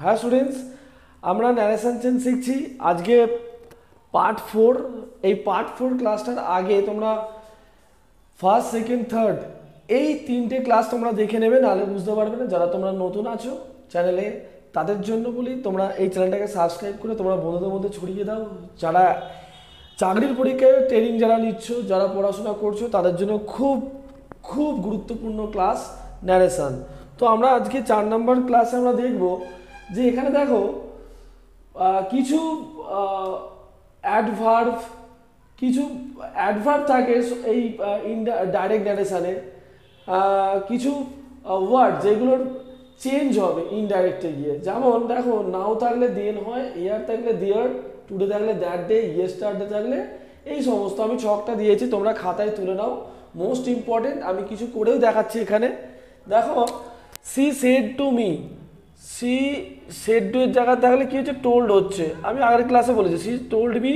हाँ स्टूडेंट्स आमरा narration change शिखछि आज के पार्ट फोर ए पार्ट फोर क्लासटार आगे तुम्हारा फार्स्ट सेकेंड थार्ड ए तीनटे क्लास तुम्हारा देखे नेबे नाले बुझते पारबे ना जरा तुम्हारा नतून आछो चैनेले तादेर जन्य बोली तुम्हारा ए चैनलटाके सबस्क्राइब करे तुम्हारा बंधुदेर मध्य छड़िये दाओ जरा चाकरिर परीक्षाय ट्रेनिंग जरा निच्छो जरा पढ़ाशोना करछो तादेर जन्य खूब खूब गुरुत्वपूर्ण क्लास नरेशन। तो आमरा आज के 4 नम्बर क्लासे आमरा देखबो जे एखाने देखो किछु एडभार्ब थाके इन डायरेक्ट नरेशने किछु वार्ड जेगुलोर चेंज होबे इनडायरेक्टे गिये जेमन देखो नाउ थाकले देन हय हियर थाकले देयर टुडे थाकले दैट डे येस्टारडे थाकले एई समस्त आमि छकटा दियेछि तोमरा खाताय तुले नाओ मोस्ट इम्पोर्टेंट आमि किछु करेओ देखाच्छि। एखाने देखो she said to me she said to जगह थाकले कि होच्छे told होच्छे आमी आगेर क्लासे बोलेछि she told me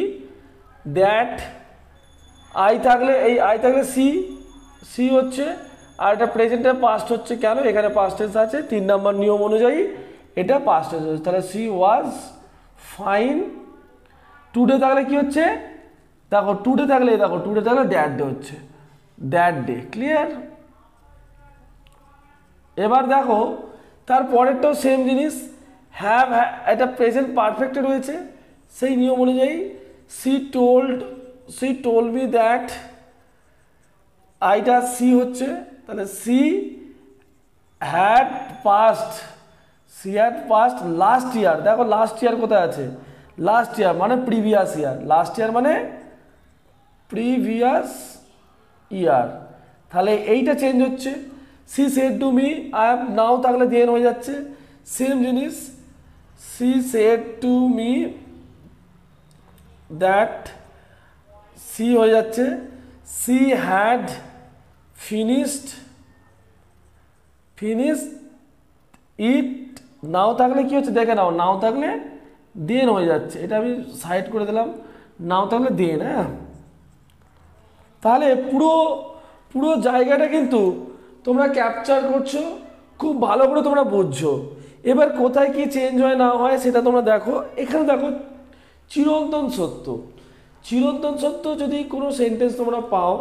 that I थाकले ए I थाकले she होच्छे आर एटा प्रेजेंट एर पास्ट होच्छे केन एखाने पास्ट टेंस आछे 3 नम्बर नियम अनुयायी एटा पास्ट टेंस होच्छे ताहले she was fine today थाकले कि होच्छे देखो today थाकले that day होच्छे that day clear। एबार देखो तार परेरटाओ सेम जिनिस हैव एटा प्रेजेंट परफेक्ट रयेछे सेई नियम अनुयायी शी टोल्ड मी दैट आईटा सी होच्छे ताहले she had past last year. देखो लास्ट ईयर कोथाय आछे लास्ट ईयर माने प्रिवियास ईयर ताहले एइटा चेंज होच्छे। she said to me I am now ताकले देन हो जाच्छे सेम जिनिस she said to me that she हो जाच्छे she had finished it now ताकले कि होच्छे देखे नाओ now ताकले देन हो जाच्छे एटा आमी साइड करे दिलाम now ताकले देन। हाँ ताहले पुरो पुरो जायगाटा किन्तु তোমরা ক্যাপচার করছো খুব ভালো করে তোমরা বুঝছো। এবার কোথায় কি চেঞ্জ হয় না হয় সেটা তোমরা দেখো। এখানে দেখো চিরন্তন সত্য যদি কোনো সেন্টেন্স তোমরা পাও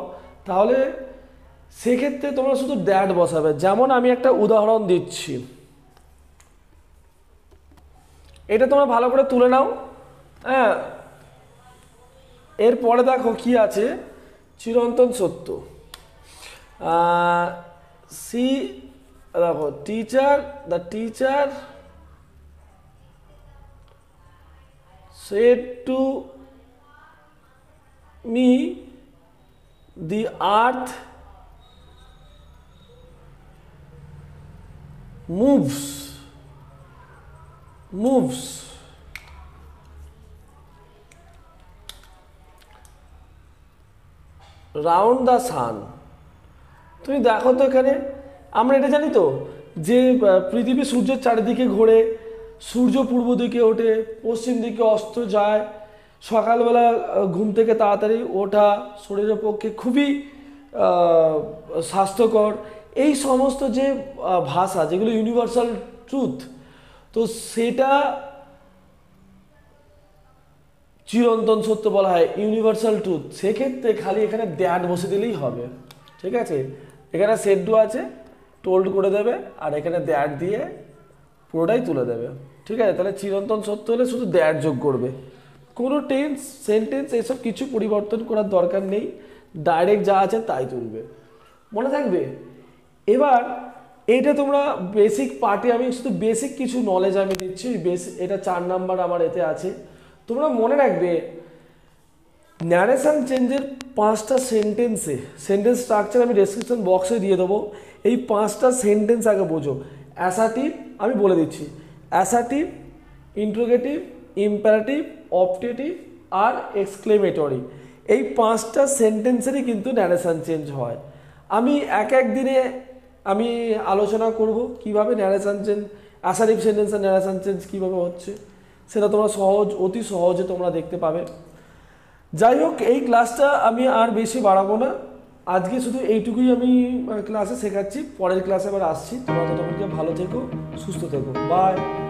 তাহলে সেই ক্ষেত্রে তোমরা শুধু that বসাবে। যেমন আমি একটা উদাহরণ দিচ্ছি এটা তোমরা ভালো করে তুলে নাও। হ্যাঁ এরপরে দেখো কি আছে চিরন্তন সত্য See the teacher. The teacher said to me, "The earth moves." round the sun. तुम्हें देखो तो एखे हमें ये जानी तो जे पृथ्वी सूर्यर चारिदिके घोरे सूर्य पूर्व दिखे उठे पश्चिम दिखे अस्त जाए सकाल बेला घूम थेके ताड़ाताड़ी ओठा शरीरेर पक्षे खूबी स्वास्थ्यकर एई समस्त जे भाषा जेगुलो यूनिवर्सल ट्रुथ तो सेटा चिरंतन सत्य बला हय यूनिवर्सल ट्रुथ से क्षेत्रे खाली एखाने दैट बसे दिलेई होबे ठीक है। एखे सेट टू आज टोल्ड कर देवे और एखे दैट दिए पुरोटाई तुले देवे ठीक है। तेल चिरंतन सत्य हम शुद्ध दैट जोग कर टेंस सेंटेंस ये सब किछु परिवर्तन करार दरकार नहीं डायरेक्ट जा आछे ताई तुलबे मने थाकबे। एबार एटा तोमरा बेसिक पार्टे आमि शुधु बेसिक किछु नलेज आमि दिच्छि बेसिक एटा 4 नम्बर आमार एते आछे तोमरा मने राखबे। नरेशन चेंजेर 5टा सेंटेंसे सेंटेंस स्ट्रक्चर आमी डेस्क्रिप्शन बक्से दिए देव ये 5टा सेंटेंस आगे बोझो असर्टिव आमी बोले दिच्छी असर्टिव इंट्रोगेटिव इम्पेरेटिव ऑब्जेक्टिव और एक्सक्लेमेटरी ये 5टा सेंटेंसेरই কিন্তু नरेशन चेंज হয়। আমি এক এক দিনে আমি আলোচনা করব কিভাবে नरेशन চেঞ্জ असर्टिव সেন্টেন্স আর नरेशन চেঞ্জ কিভাবে হচ্ছে সেটা তোমরা সহজ অতি সহজে তোমরা দেখতে পাবে। যাইহোক এই ক্লাসটা আমি আর বেশি বাড়াবো না আজকে শুধু এইটুকুই আমি ক্লাসে শেখাচ্ছি পরের ক্লাসে আবার আসছি। তোমরা ততক্ষণ ভালো থেকো সুস্থ থেকো বাই।